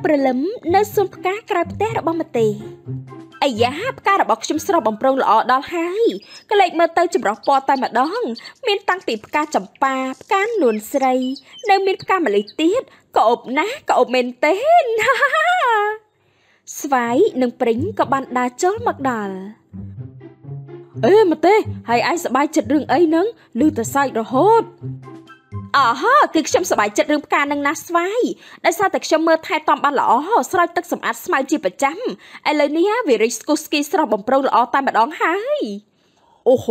เปลือมในส่วนปากกระเป๋าบอมเตะไอ้ยาปากกาบอกชิมสระบอมโปร่งละอดอหายก็เลยมาเตยจุดรอปอตายมาดองมีนตั้งตีปากกาจับปาปากกาหนุนใส่ในมีนปากกามาเลยตีดก็อบนะก็อบเมนเต้นสวายหนึ่งปริ้งก็บันดาโจลมักดาลเอ้มาเต้ให้ไอ้สบายจัดเรื่องไอ้นั่งลือแต่ใส่ระหดอ๋อฮะคือชมสบายจัดเรื่องปากกาหนังนัสไว้ได้ซาแต่ชมเมื่อไทยตอนบ้านหล่อสไลด์ตักสมัติสมัยจีประจำไอ้เลยเนี่ยวิริสกุสกีสระบอมโปร่งหล่อตายมาดองหายโอ้โห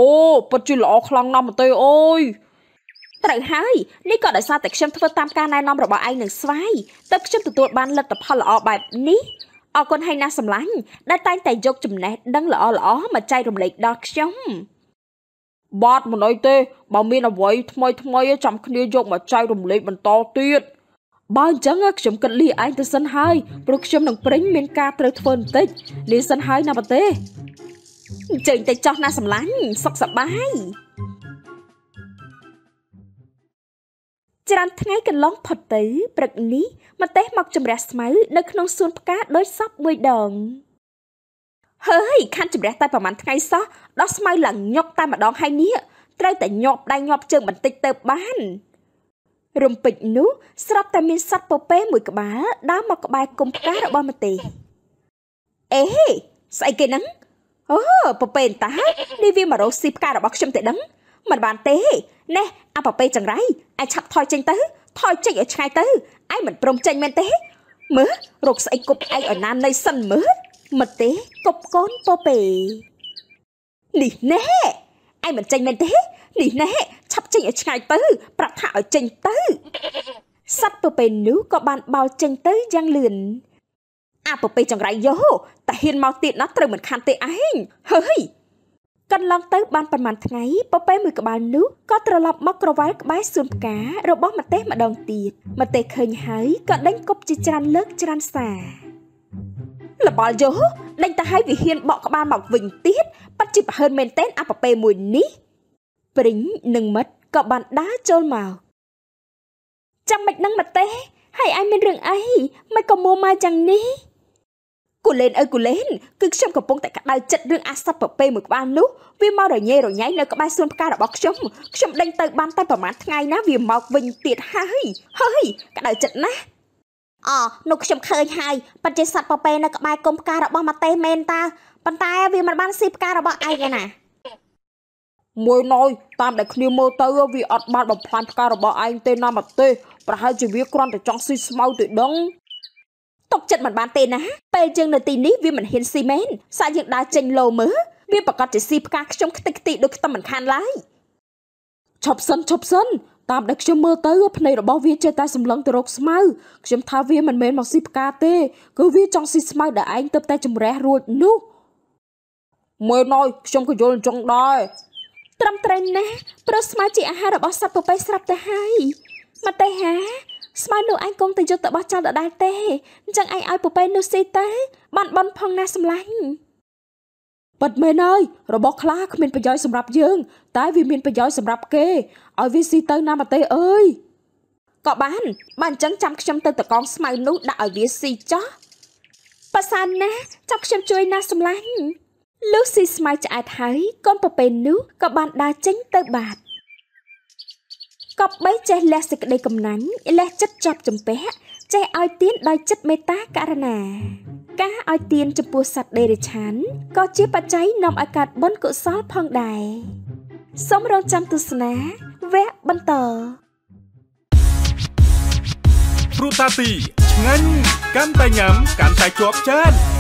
ปัจจุหล่อคลังนำมาเต้โอ้ยแต่หายนี่ก็ได้ซาแต่ชมทำตามการนายนำระบายไอ้หนังไว้แต่ชมตัวบ้านเล็กแต่พอหล่อแบบนี้ออกคนให้น่าสำลังได้ตั้งแต่ยกจุ่มแนดังหล่อหล่อมาใจรวมเล็กดอกช่องบาดมันไอเต้บ่มีน่ะไว้ทำไมจำคดียกมาใจรวมเล็กมันต่อเตี้ยบ้านจังอ่ะฉันกันลีไอ้แต่สันไฮปลุกฉันหนังปริ้งเมนกาเตอร์เฟิร์นติดลีสันไฮน่ะปะเต้เจงแต่จอกน่าสำลังสักสบายจรันทั้งไงกันล้องผดตื้อปรึกนี้มาเตะหมอกจมแรสมัยในขนมส่วนปากกาโดยซับมวยดองเฮ้ยขั้นจมแรสตายประมาณทั้งไงซะดอสมัยหลังยกตายมาดองให้เนี่ยเตยแต่ยกได้ยกเจอบันติดเติบบ้านรวมปิดนู้สลับแต่มีซัดโปเป้หมวยกบ้าดาวหมอกบายกลมปากการะบอมตีเอ๊ะใส่กันนังโอ้โปเป้ตาดีวีมาโรซีปากการะบอกชมแต่ดังมันบานเต้เน่อาปะเปจังไรไอชักถอยเจงเต้ถอยเจงเอาชายเต้ไอเหมือนปรุงเจงเมนเต้เมื่อรกใส่กบไอเอาน้ำในสันเมื่อมันเต้กบก้นปะเปนี่เน่ไอเหมือนเจงเมนเต้นี่เน่ชับเจงเอาชายเต้ประทะเอาเจงเต้สัตว์ปะเปนิ้วก็บานเบาเจงเต้ยังเลือนอาปะเปจังไรโยแต่เห็นเมาติดนัดเตยเหมือนคันเต้ไอเฮ้ยกันลองเต้บานประมาณไงปะเป้มือกับบานนุก็ตระลับมักระไว้กับใบส่วนกาเราบ้องมาเต้มาดองตีดมาเต้เคยหายก็ดังกบจีจันเลิกจันสาละบอลโยดังตาให้วิเฮียนบอกกับบานบอกวิ่งตีดปัจจิบเฮินเมนเต้นอาปะเป้มวยนี้ปริ้งหนึ่งมัดกับบานด้าโจลมาจำมันนั่งมาเต้ให้ไอ้เป็นเรื่องไอ้ไม่ก็มัวมาจังนี้กูเล่นเอ้ยกูเล่นคือชมกับปงแต่กระดาจัดเรื่องอาซาปเป้หมึกบ้านนู้วิมาเราเย่เราย้ายเลยกับใบส่วนกาดบอกชมดังเตยบ้านใต้ประมาณไงนะวิมบอกวิ่งติดเฮ้ยกระดาจัดนะอ๋อนกชมเคยหายปัจจัยสัตว์ปเป้นะกับใบกลมกาดบอกมาเตเมนตาปันตาวิมันบ้านซีปกาดบอกไอ้กันนะมวยน้อยตามแต่คดีโมเตอร์วิอัดบ้านแบบพลันกาดบอกไอ้เตนามาเตประหารชีวิตกรอนแต่จังซีสมาติดดังตกจัดมันบานเตนะเปจึงในตีนี้วิมันเห็นซีเมนสายยังดาเจงโลเมื่อวิประกาศจะซีปกาชมคติคติโดยตำมันคานไล่ชอบซันตามดักชมเมื่อเตอร์ภายในระบบวิจัยตาสำลังตรกสมัยชมท้าวิมันเมนมาซีปกาเตก็วิจังซีสมัยได้อันเติบแต่จมแร่รวดนุ๊กเมื่อน้อยชมก็โยนจังได้ตรำเตรนนะเพราะสมัยจีอาหารระบบสัตว์ตัวไปสลับแต่ให้มาเตหาสมัยหนูไอ้กงแต่ยศแต่บ้าจ้าแต่ได้เต้จังไอ้ไอ้ปุ๊บไปหนูซีเต้บันพองน่าสำลังปัดเมย์น้อยเราบอกคลาคมินประย้อยสำหรับยืงตายวิมินประย้อยสำหรับเกย์ไอ้วิซีเต้น่ามาเต้เอ้ยก็บ้านจังจำคำเตือนตะกองสมัยหนูด่าไอ้วิซีจ้าประสานนะจับคำช่วยน่าสำลังลูซีสมัยจะไอ้ไทยก้นปุ๊บไปหนูก็บ้านดาจังเต้บาดก็ใบใจแหลกสิกได้กำนั้นแหลกจัดจับจมเป๊ะใจอ้อยเตียนได้จัดเมตาการณาก้าอ้อยเตียนจมปูสัตว์เดริชันก็เจี๊ยบปัจจัยนำอากาศบนกุศลพองใดสมรจำตุสนะแวะบันเตอร์รูตาตีงั้นการแต่ยำการแต่จวบเชิญ